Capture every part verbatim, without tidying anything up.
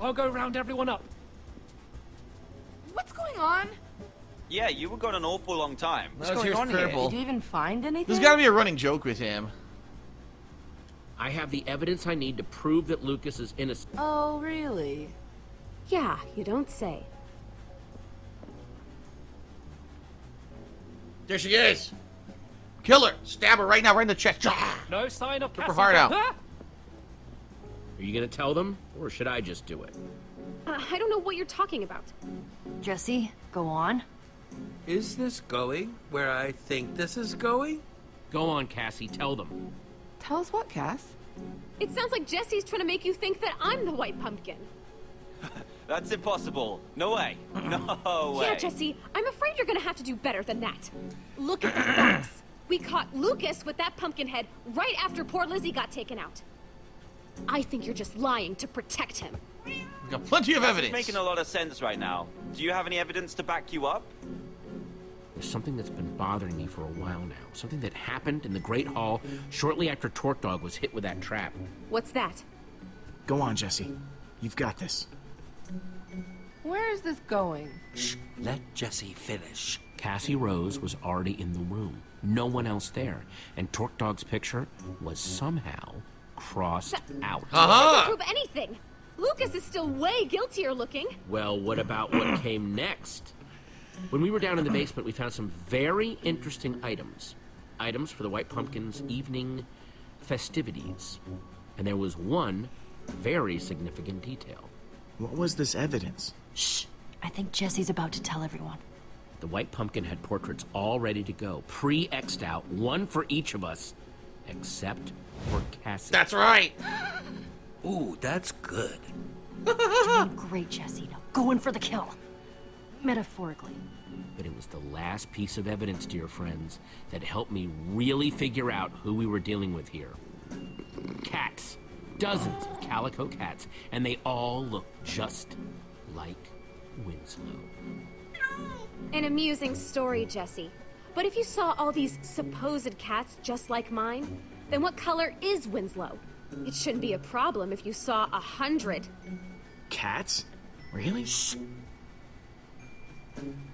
I'll go round everyone up. What's going on? Yeah, you were gone an awful long time. What's going on here? Did you even find anything? There's gotta be a running joke with him. I have the evidence I need to prove that Lucas is innocent. Oh, really? Yeah, you don't say. There she is! Kill her! Stab her right now, right in the chest! No sign of Rip her heart out. Huh? Are you gonna tell them, or should I just do it? Uh, I don't know what you're talking about. Jesse, go on. Is this going where I think this is going? Go on, Cassie, tell them. Tell us what, Cass? It sounds like Jesse's trying to make you think that I'm the white pumpkin. That's impossible. No way. No way. Yeah, Jesse, I'm afraid you're gonna have to do better than that. Look at the facts. We caught Lucas with that pumpkin head right after poor Lizzie got taken out. I think you're just lying to protect him. We've got plenty of evidence. This is making a lot of sense right now. Do you have any evidence to back you up? There's something that's been bothering me for a while now. Something that happened in the Great Hall shortly after TorqueDawg was hit with that trap. What's that? Go on, Jesse. You've got this. Where is this going? Shh. Let Jesse finish. Cassie Rose was already in the room. No one else there. And TorqueDawg's picture was somehow crossed Th out. Uh-huh. Doesn't prove anything. Lucas is still way guiltier looking. Well, what about what came next? When we were down in the basement, we found some very interesting items. Items for the White Pumpkin's evening festivities. And there was one very significant detail. What was this evidence? Shh. I think Jesse's about to tell everyone. The White Pumpkin had portraits all ready to go, pre-X'd out, one for each of us, except for Cassie. That's right! Ooh, that's good. Doing great, Jesse. Now go in for the kill. Metaphorically. But it was the last piece of evidence, dear friends, that helped me really figure out who we were dealing with here. Cats. Dozens of calico cats. And they all look just like Winslow. An amusing story, Jesse. But if you saw all these supposed cats just like mine, then what color is Winslow? It shouldn't be a problem if you saw a hundred. Cats? Really? Shh.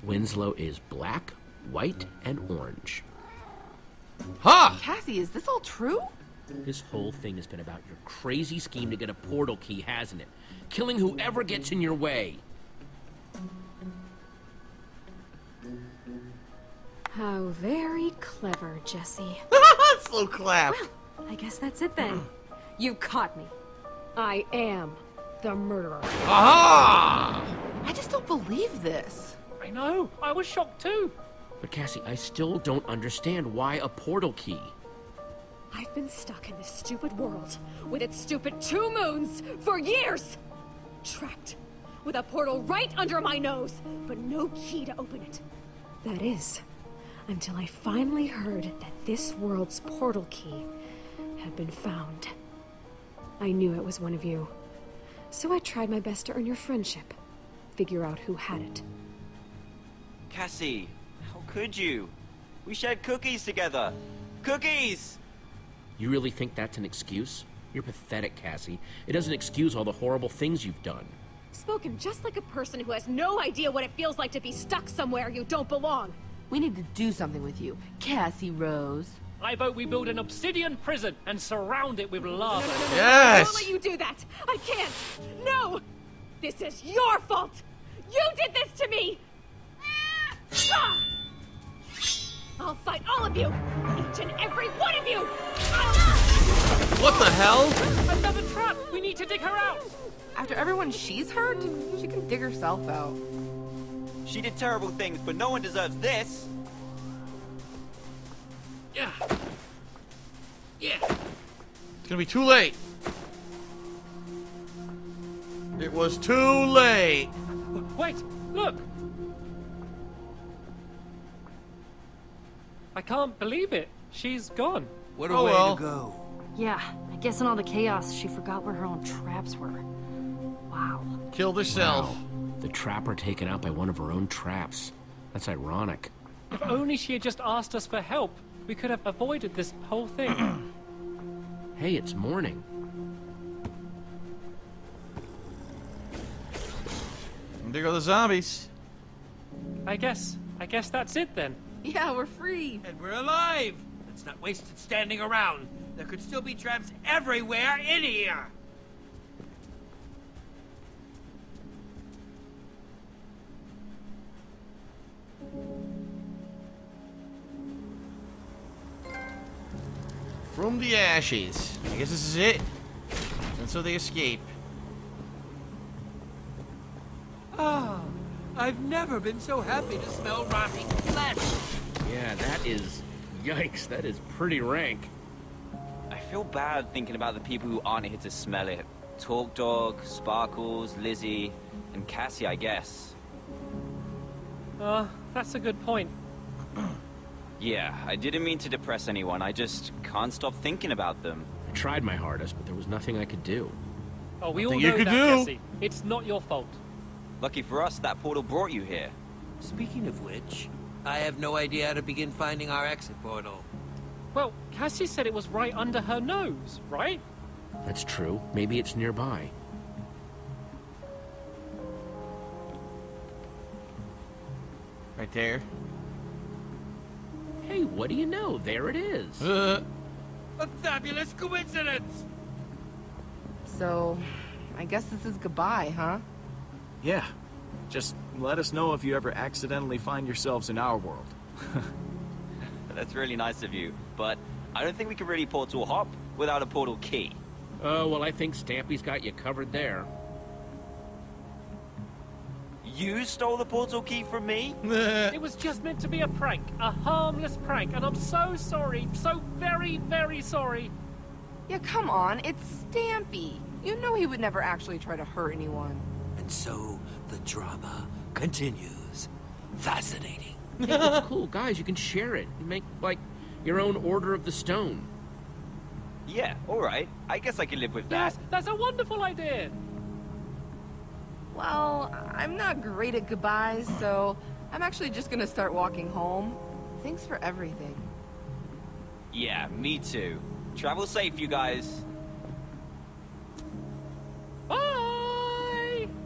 Winslow is black, white, and orange. Huh! Cassie, is this all true? This whole thing has been about your crazy scheme to get a portal key, hasn't it? Killing whoever gets in your way. How very clever, Jesse. Slow clap. Well, I guess that's it then. You caught me. I am the murderer. Aha! I just don't believe this. I know. I was shocked too. But Cassie, I still don't understand why a portal key. I've been stuck in this stupid world with its stupid two moons for years. Trapped with a portal right under my nose, but no key to open it. That is, until I finally heard that this world's portal key had been found. I knew it was one of you, so I tried my best to earn your friendship, figure out who had it. Cassie, how could you? We shared cookies together. Cookies! You really think that's an excuse? You're pathetic, Cassie. It doesn't excuse all the horrible things you've done. Spoken just like a person who has no idea what it feels like to be stuck somewhere you don't belong. We need to do something with you, Cassie Rose. I vote we build an obsidian prison and surround it with lava. No, no, no, no. Yes! I'll let you do that. I can't. No! This is your fault. You did this to me. Ah! I'll fight all of you. Each and every one of you. I'll... What the hell? Another trap. We need to dig her out. After everyone she's hurt, she can dig herself out. She did terrible things, but no one deserves this. Yeah. Yeah. It's gonna be too late. It was too late. Wait, look. I can't believe it. She's gone. What a oh, way well. to go. Yeah, I guess in all the chaos, she forgot where her own traps were. Wow. Killed herself. Wow. The trapper taken out by one of her own traps. That's ironic. If only she had just asked us for help, we could have avoided this whole thing. Hey, it's morning. There go the zombies. I guess, I guess that's it then. Yeah, we're free. And we're alive. Let's not waste it standing around. There could still be traps everywhere in here. From the ashes. I guess this is it. And so they escape. Oh, I've never been so happy to smell rotting flesh. Yeah, that is... Yikes, that is pretty rank. I feel bad thinking about the people who aren't here to smell it. TorqueDawg, Sparkles, Lizzie, and Cassie, I guess. Uh, that's a good point. Yeah, I didn't mean to depress anyone. I just can't stop thinking about them. I tried my hardest, but there was nothing I could do. Oh, we nothing all know you could that, do. Cassie. It's not your fault. Lucky for us, that portal brought you here. Speaking of which, I have no idea how to begin finding our exit portal. Well, Cassie said it was right under her nose, right? That's true. Maybe it's nearby. Right there. Hey, what do you know? There it is. Uh, a fabulous coincidence! So, I guess this is goodbye, huh? Yeah. Just let us know if you ever accidentally find yourselves in our world. That's really nice of you, but I don't think we can really portal hop without a portal key. Oh, well, I think Stampy's got you covered there. You stole the portal key from me? It was just meant to be a prank, a harmless prank, and I'm so sorry, so very, very sorry. Yeah, come on, it's Stampy. You know he would never actually try to hurt anyone. And so, the drama continues. Fascinating. Yeah, it's cool, guys, you can share it. You make, like, your own Order of the Stone. Yeah, alright. I guess I can live with that. Yes, that's a wonderful idea! Well, I'm not great at goodbyes, so I'm actually just gonna start walking home. Thanks for everything. Yeah, me too. Travel safe, you guys. Bye!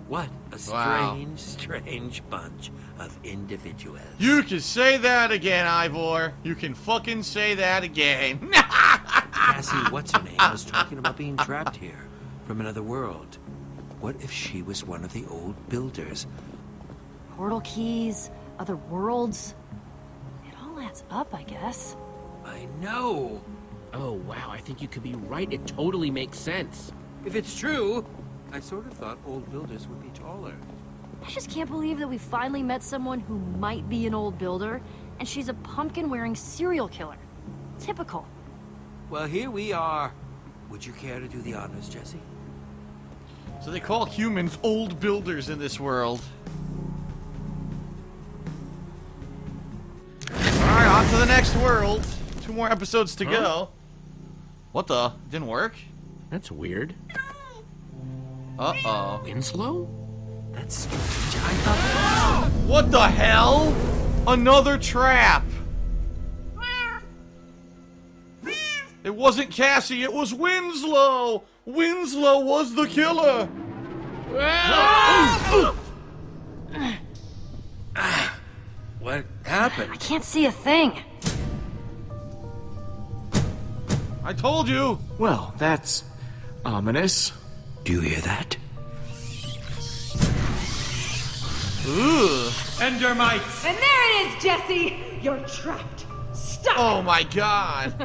What a strange, wow. strange bunch of individuals. You can say that again, Ivor. You can fucking say that again. Cassie, what's her name, was talking about being trapped here from another world. What if she was one of the old builders? Portal keys, other worlds. It all adds up, I guess. I know. Oh, wow, I think you could be right. It totally makes sense. If it's true, I sort of thought old builders would be taller. I just can't believe that we finally met someone who might be an old builder, and she's a pumpkin-wearing serial killer. Typical. Well, here we are. Would you care to do the honors, Jesse? So they call humans old builders in this world. Alright, on to the next world. Two more episodes to huh? go. What the? Didn't work? That's weird. Uh-oh. Winslow? That's strange. I thought... What the hell? Another trap! It wasn't Cassie, it was Winslow! Winslow was the killer! What happened? I can't see a thing. I told you! Well, that's... ominous. Do you hear that? Ooh! Endermites! And there it is, Jesse! You're trapped! Stuck! Oh my god!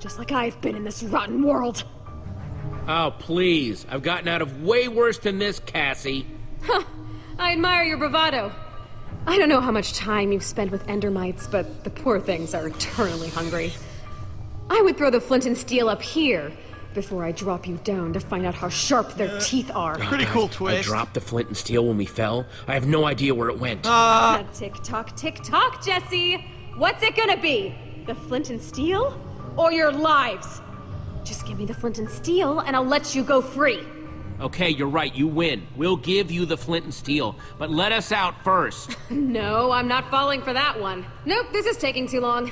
Just like I've been in this rotten world. Oh, please. I've gotten out of way worse than this, Cassie. Huh. I admire your bravado. I don't know how much time you've spent with Endermites, but the poor things are eternally hungry. I would throw the flint and steel up here before I drop you down to find out how sharp their uh, teeth are. Pretty oh, cool twist. I dropped the flint and steel when we fell. I have no idea where it went. Uh. Tick-tock, tick-tock, Jesse. What's it gonna be? The flint and steel? Or your lives. Just give me the flint and steel, and I'll let you go free. Okay, you're right. You win. We'll give you the flint and steel, but let us out first. No, I'm not falling for that one. Nope, this is taking too long.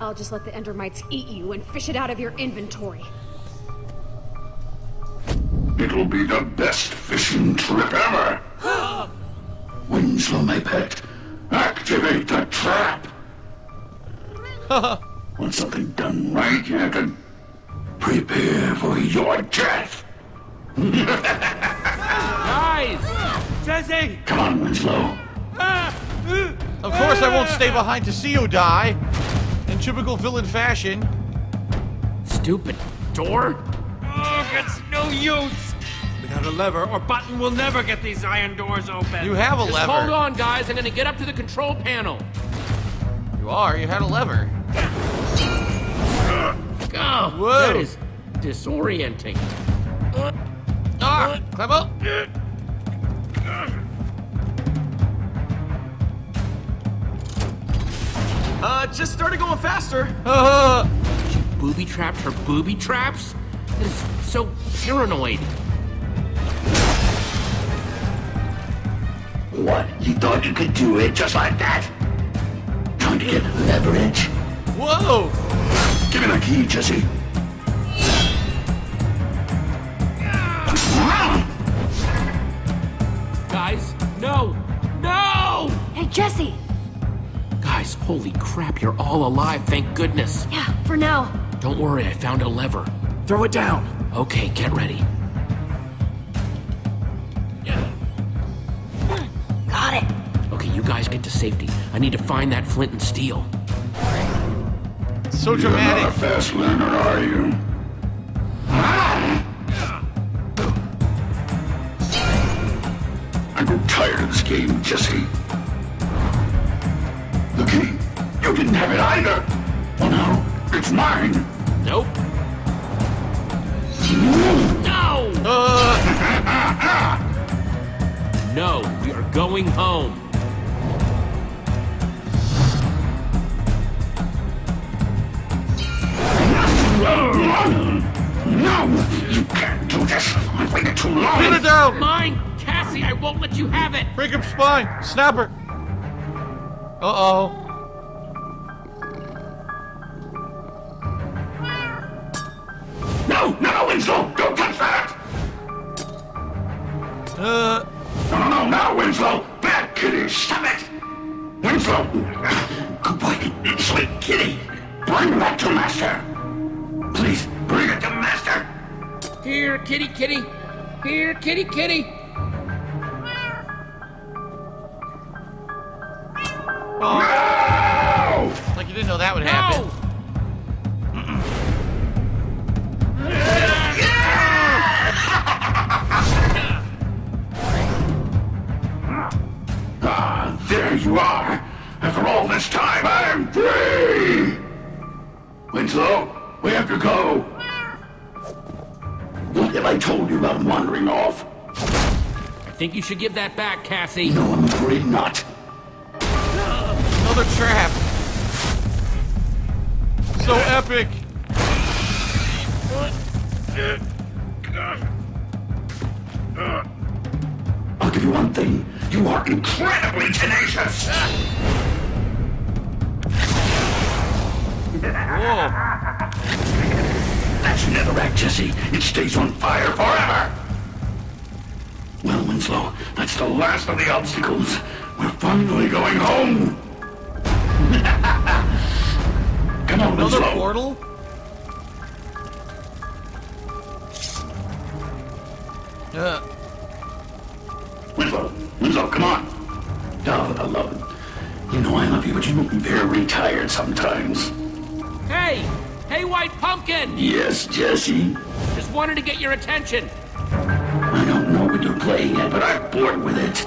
I'll just let the Endermites eat you and fish it out of your inventory. It'll be the best fishing trip ever! Winslow, my pet, activate the trap! Want something done right, you have to prepare for your death! Guys! Jesse! Come on, Winslow! Of course I won't stay behind to see you die! In typical villain fashion. Stupid door? Oh, it's no use! Without a lever, or button, we'll never get these iron doors open. You have a Just lever. Hold on, guys. I'm gonna get up to the control panel. You are. You had a lever. Oh, whoa. That is disorienting. Uh, ah, uh, climb up. Uh, Uh, just started going faster. Uh, she booby trapped her booby traps? That is so paranoid. What? You thought you could do it just like that? Trying to get leverage? Whoa! Give me that key, Jesse. Guys, no! No! Hey, Jesse! Guys, holy crap, you're all alive, thank goodness. Yeah, for now. Don't worry, I found a lever. Throw it down. Okay, get ready. Got it. Okay, you guys get to safety. I need to find that flint and steel. It's so dramatic. You're not a fast learner, are you? I grew tired of this game, Jesse. The key. You didn't have it either. Oh no, it's mine. Nope. No. Uh. No, we are going home. No, you can't do this. I've waited too long. Put it down. Mine, Cassie. I won't let you have it. Break up spine, snapper. Uh-oh. No, no, Winslow! Don't touch that! Uh... No, no, no, no, Winslow! Bad kitty, stop it! Winslow! Good boy, sweet kitty! Bring that to Master! Please, bring it to Master! Here, kitty, kitty! Here, kitty, kitty! Oh. No! Like you didn't know that would no! happen. Ah, there you are. After all this time, I am free. Winslow, we have to go. What have I told you about wandering off? I think you should give that back, Cassie. No, I'm afraid not. Another trap. So epic. I'll give you one thing. You are incredibly tenacious. Whoa. That's netherrack, Jesse. It stays on fire forever. Well, Winslow, that's the last of the obstacles. We're finally going home. Come on, Winslow. Another portal? Yeah. Winslow, Winslow, come on. Oh, I love it. You know I love you, but you look very tired sometimes. Hey! Hey, White Pumpkin! Yes, Jesse? Just wanted to get your attention. I don't know what you're playing at, but I'm bored with it.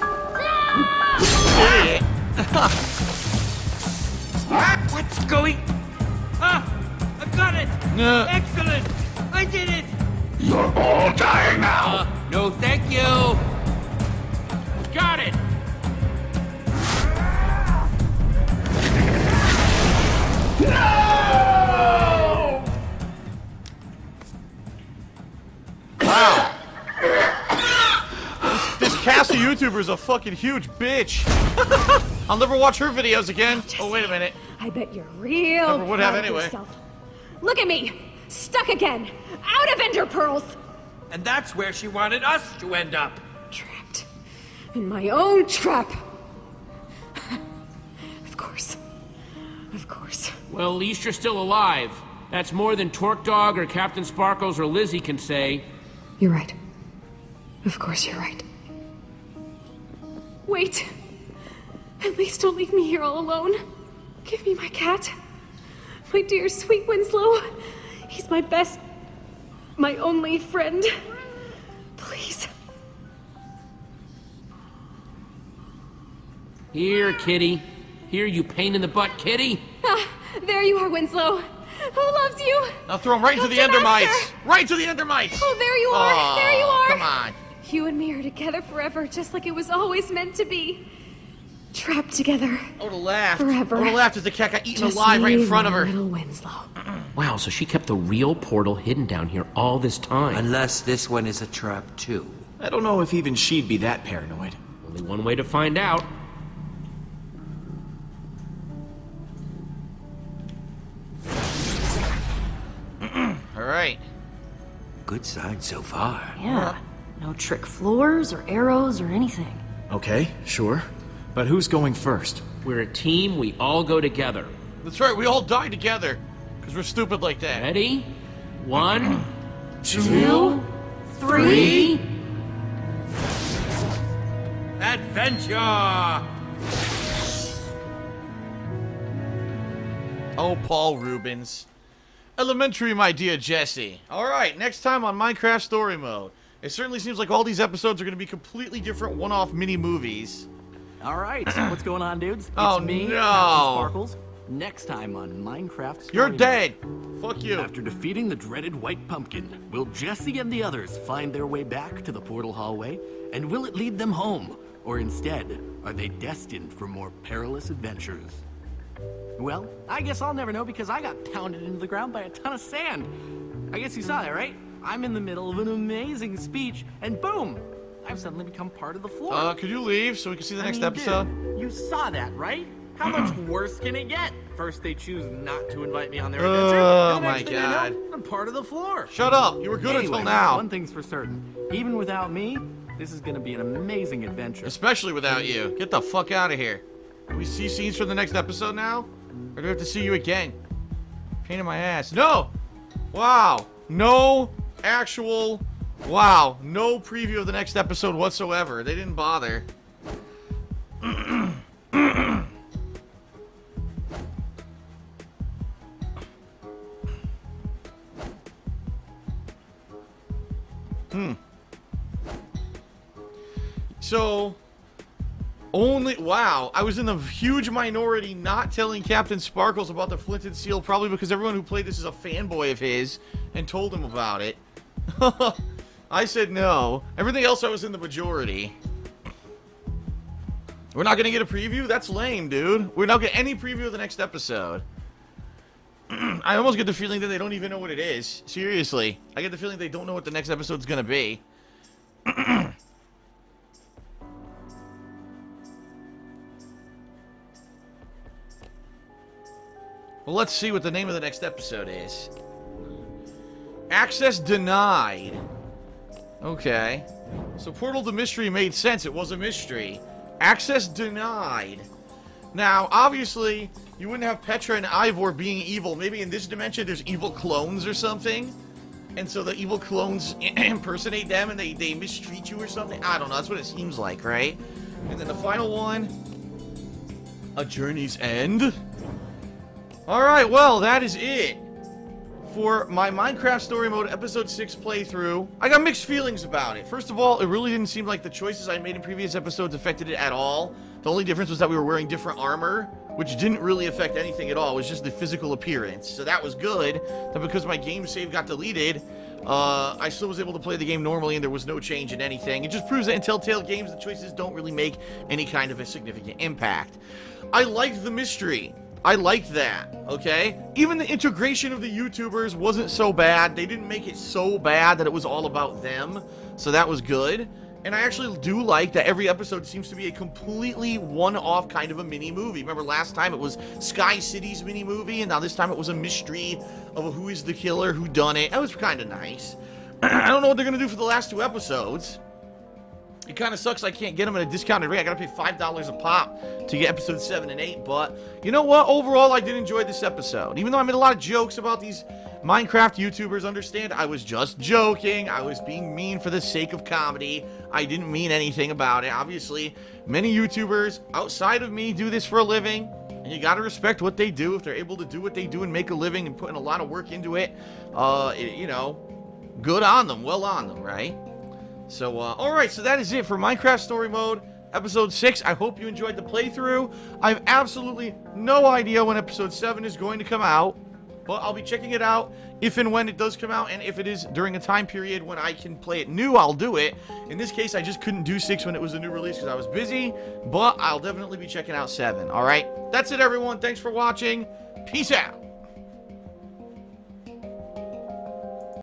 What's going? Ah, I got it! No. Excellent! I did it! You're all dying now! Uh, no, thank you! Got it! No! Wow! This, this Cassie YouTuber is a fucking huge bitch! I'll never watch her videos again! Jesse. Oh, wait a minute. I bet you're real. Never would have anyway. Yourself. Look at me, stuck again, out of ender pearls. And that's where she wanted us to end up. Trapped. In my own trap. Of course. Of course. Well, at least you're still alive. That's more than TorqueDawg or Captain Sparkles or Lizzie can say. You're right. Of course you're right. Wait. At least don't leave me here all alone. Give me my cat. My dear, sweet Winslow. He's my best... my only friend. Please. Here, kitty. Here, you pain in the butt, kitty. Ah, there you are, Winslow. Who loves you? Now throw him right into the Endermites! Right to the Endermites! Oh, there you are! Oh, there you are! Come on. You and me are together forever, just like it was always meant to be. Trapped together. Oh, to laugh. Forever. Oh, to laugh is the cat got eaten alive right in front of her. Little Winslow. Wow, so she kept the real portal hidden down here all this time. Unless this one is a trap, too. I don't know if even she'd be that paranoid. Only one way to find out. Alright. Good sign so far. Yeah. No trick floors or arrows or anything. Okay, sure. But who's going first? We're a team, we all go together. That's right, we all die together. Because we're stupid like that. Ready? One, two, three. Adventure! Oh, Paul Rubens. Elementary, my dear Jesse. Alright, next time on Minecraft Story Mode. It certainly seems like all these episodes are going to be completely different one-off mini-movies. All right, so what's going on, dudes? It's oh, me, no. Sparkles. Next time on Minecraft Story You're dead. Mode. Fuck you. After defeating the dreaded white pumpkin, will Jesse and the others find their way back to the portal hallway? And will it lead them home? Or instead, are they destined for more perilous adventures? Well, I guess I'll never know because I got pounded into the ground by a ton of sand. I guess you saw that, right? I'm in the middle of an amazing speech, and boom! I've suddenly become part of the floor. Uh, could you leave so we can see the I next mean, episode? Dude, you saw that, right? How much worse can it get? First they choose not to invite me on their adventure. Oh my god. Know, I'm part of the floor. Shut up. You were good anyway, until now. One thing's for certain. Even without me, this is going to be an amazing adventure. Especially without you. Get the fuck out of here. Do we see scenes from the next episode now? Or do we have to see you again? Pain in my ass. No! Wow. No actual... Wow, no preview of the next episode whatsoever. They didn't bother. Hmm. So, only, wow, I was in the huge minority not telling Captain Sparkles about the Flint and Steel, probably because everyone who played this is a fanboy of his and told him about it. I said no. Everything else I was in the majority. We're not going to get a preview? That's lame, dude. We're not going to get any preview of the next episode. I almost get the feeling that they don't even know what it is. Seriously. I get the feeling they don't know what the next episode's going to be. Well, let's see what the name of the next episode is. Access denied. Okay. So Portal to Mystery made sense. It was a mystery. Access denied. Now, obviously, you wouldn't have Petra and Ivor being evil. Maybe in this dimension there's evil clones or something. And so the evil clones impersonate them and they, they mistreat you or something. I don't know. That's what it seems like, right? And then the final one. A Journey's End. Alright, well, that is it. For my Minecraft Story Mode Episode six playthrough, I got mixed feelings about it. First of all, it really didn't seem like the choices I made in previous episodes affected it at all. The only difference was that we were wearing different armor, which didn't really affect anything at all. It was just the physical appearance. So that was good. But because my game save got deleted, uh, I still was able to play the game normally and there was no change in anything. It just proves that in Telltale games, the choices don't really make any kind of a significant impact. I liked the mystery. I liked that, okay? Even the integration of the YouTubers wasn't so bad. They didn't make it so bad that it was all about them, so that was good. And I actually do like that every episode seems to be a completely one-off kind of a mini-movie. Remember last time it was Sky City's mini-movie, and now this time it was a mystery of who is the killer, who done it. That was kind of nice. I don't know what they're gonna do for the last two episodes. It kind of sucks I can't get them at a discounted rate. I gotta pay five dollars a pop to get episode seven and eight, but you know what? Overall, I did enjoy this episode. Even though I made a lot of jokes about these Minecraft YouTubers, understand, I was just joking. I was being mean for the sake of comedy. I didn't mean anything about it. Obviously, many YouTubers outside of me do this for a living, and you gotta respect what they do. If they're able to do what they do and make a living and putting a lot of work into it, uh, it, you know, good on them, well on them, right? So, uh, alright, so that is it for Minecraft Story Mode, Episode six. I hope you enjoyed the playthrough. I have absolutely no idea when Episode seven is going to come out, but I'll be checking it out if and when it does come out, and if it is during a time period when I can play it new, I'll do it. In this case, I just couldn't do six when it was a new release because I was busy, but I'll definitely be checking out seven, alright? That's it, everyone. Thanks for watching. Peace out.